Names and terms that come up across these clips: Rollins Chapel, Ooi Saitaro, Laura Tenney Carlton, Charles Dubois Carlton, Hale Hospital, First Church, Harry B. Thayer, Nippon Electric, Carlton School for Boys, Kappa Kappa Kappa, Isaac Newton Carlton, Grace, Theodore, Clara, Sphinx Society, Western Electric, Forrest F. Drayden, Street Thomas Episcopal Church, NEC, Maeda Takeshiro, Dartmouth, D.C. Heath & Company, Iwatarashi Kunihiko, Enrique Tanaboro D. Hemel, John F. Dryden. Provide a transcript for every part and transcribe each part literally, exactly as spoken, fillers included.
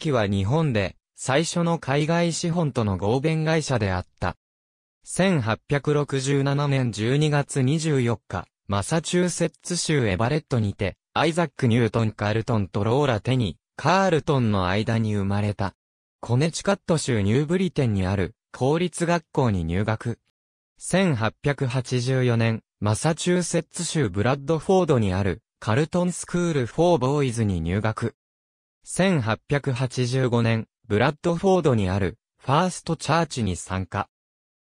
機は日本で最初の海外資本との合弁会社であった。せんはっぴゃくろくじゅうななねんじゅうにがつにじゅうよっか、マサチューセッツ州エバレットにて、アイザック・ニュートン・カールトンとローラ・テニー・カールトンの間に生まれた。コネチカット州ニューブリテンにある公立学校に入学。せんはっぴゃくはちじゅうよねん、マサチューセッツ州ブラッドフォードにあるカルトンスクール・フォー・ボーイズに入学。せんはっぴゃくはちじゅうごねん、ブラッドフォードにあるファースト・チャーチに参加。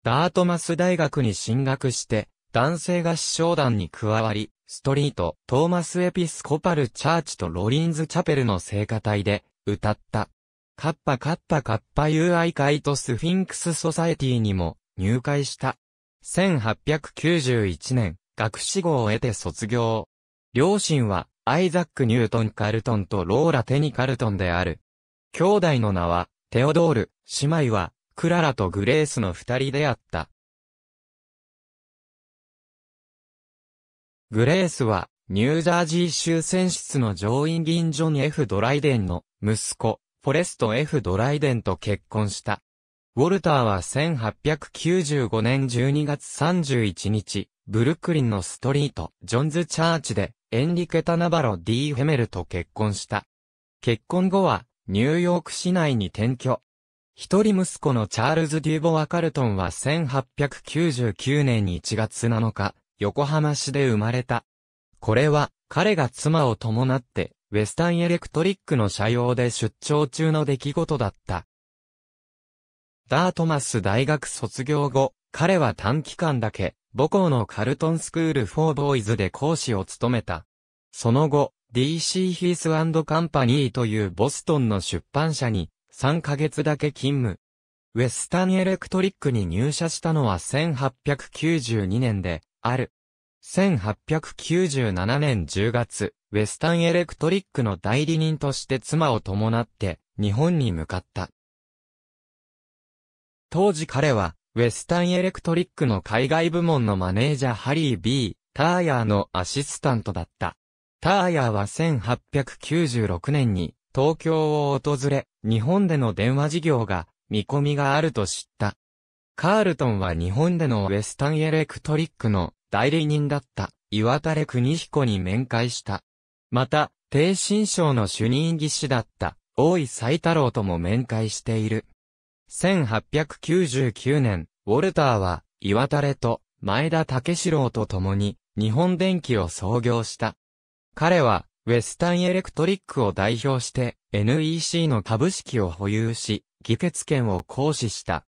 ダートマス大学に進学して、男性合唱団に加わり、ストリート・トーマス・エピスコパル・チャーチとロリンズ・チャペルの聖歌隊で歌った。カッパカッパカッパ友愛会とスフィンクスソサエティにも入会した。せんはっぴゃくきゅうじゅういちねん、学士号を得て卒業。両親はアイザック・ニュートン・カルトンとローラ・テニ・カルトンである。兄弟の名はテオドール、姉妹はクララとグレースの二人であった。グレースはニュージャージー州選出の上院議員ジョン・ F ・ドライデンの息子。フォレスト F ・ドライデンと結婚した。ウォルターはせんはっぴゃくきゅうじゅうごねんじゅうにがつさんじゅういちにち、ブルックリンのストリート、ジョンズ・チャーチで、エンリケ・タナバロ・D ・ヘメルと結婚した。結婚後は、ニューヨーク市内に転居。一人息子のチャールズ・デュボア・カルトンはせんはっぴゃくきゅうじゅうきゅうねんいちがつなのか、横浜市で生まれた。これは、彼が妻を伴って、ウェスタンエレクトリックの社用で出張中の出来事だった。ダートマス大学卒業後、彼は短期間だけ、母校のカルトンスクール・フォー・ボーイズで講師を務めた。その後、ディーシー ヒース&カンパニーというボストンの出版社に、さんかげつだけ勤務。ウェスタンエレクトリックに入社したのはせんはっぴゃくきゅうじゅうにねんで、ある。せんはっぴゃくきゅうじゅうななねんじゅうがつ、ウェスタンエレクトリックの代理人として妻を伴って日本に向かった。当時彼はウェスタンエレクトリックの海外部門のマネージャーHarry B. Thayerのアシスタントだった。Thayerはせんはっぴゃくきゅうじゅうろくねんに東京を訪れ、日本での電話事業が見込みがあると知った。カールトンは日本でのウェスタンエレクトリックの代理人だった岩垂邦彦に面会した。また、逓信省の主任技師だった大井斎太郎とも面会している。せんはっぴゃくきゅうじゅうきゅうねん、ウォルターは岩垂と前田武四郎と共に日本電機を創業した。彼はウェスタンエレクトリックを代表して エヌイーシー の株式を保有し、議決権を行使した。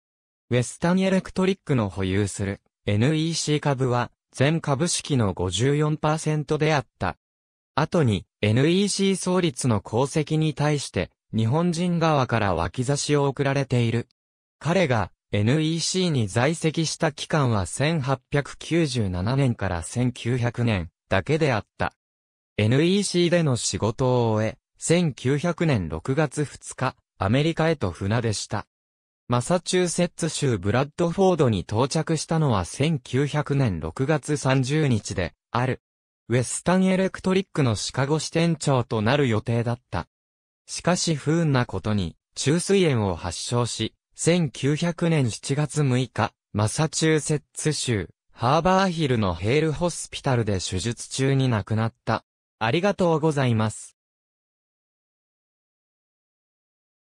ウェスタンエレクトリックの保有する エヌイーシー 株は、全株式の ごじゅうよんパーセント であった。後に エヌイーシー 創立の功績に対して日本人側から脇差しを送られている。彼が エヌイーシー に在籍した期間はせんはっぴゃくきゅうじゅうななねんからせんきゅうひゃくねんだけであった。エヌイーシー での仕事を終え、せんきゅうひゃくねんろくがつふつか、アメリカへと船出した。マサチューセッツ州ブラッドフォードに到着したのはせんきゅうひゃくねんろくがつさんじゅうにちである。ウェスタンエレクトリックのシカゴ支店長となる予定だった。しかし不運なことに虫垂炎を発症し、せんきゅうひゃくねんしちがつむいか、マサチューセッツ州ハーバーヒルのヘールホスピタルで手術中に亡くなった。ありがとうございます。